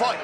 fight.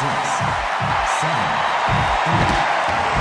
6, 7, 8.